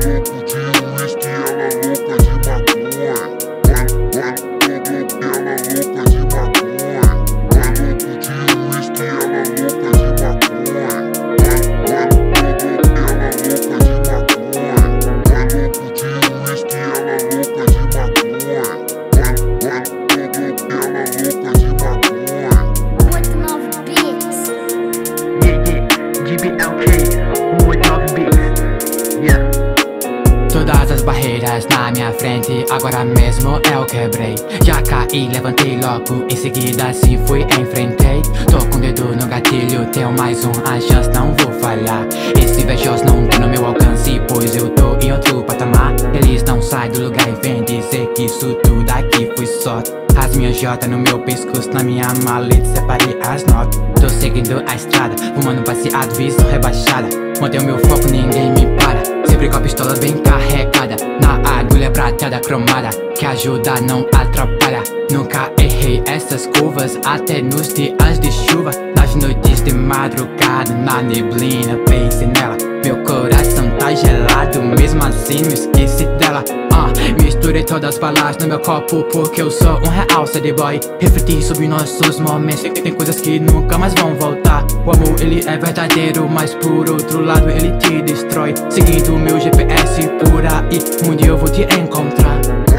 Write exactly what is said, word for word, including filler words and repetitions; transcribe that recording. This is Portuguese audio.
vou curtir o uísque e ela louca de maconha. Vai, vai, todo que ela louca de maconha. Vai, vou curtir o uísque e ela louca de maconha. Vai, vai, todo que ela louca de maconha. Vai, vou curtir o uísque e ela louca de maconha. Vai, vai, todo que ela louca de maconha. Muito novo beats. D B L K, muito novo beats. Yeah. Todas as barreiras na minha frente, agora mesmo eu quebrei. Já caí, levantei logo, em seguida sim fui enfrentei. Tô com o dedo no gatilho, tenho mais um, a chance não vou falhar. Esses invejosos não tão no meu alcance, pois eu tô em outro patamar. Eles não saem do lugar e vêm dizer que isso tudo aqui foi sorte. As minhas jotas no meu pescoço, na minha maleta separei as nove. Tô seguindo a estrada, fumando passeado, visão rebaixada. Mantenho meu foco, ninguém me para. Sempre com a pistola bem carregada, na agulha prateada cromada, que ajuda não atrapalha. Nunca errei essas curvas, até nos dias de chuva, nas noites de madrugada, na neblina pense nela. Meu coração tá gelado, mesmo assim não esqueci dela. Uh, misturei todas as balas no meu copo, porque eu sou um real sad boy. Refleti sobre nossos momentos, tem coisas que nunca mais vão voltar. O amor ele é verdadeiro, mas por outro lado ele te destrói. Seguindo meu G P S por aí, um dia eu vou te encontrar.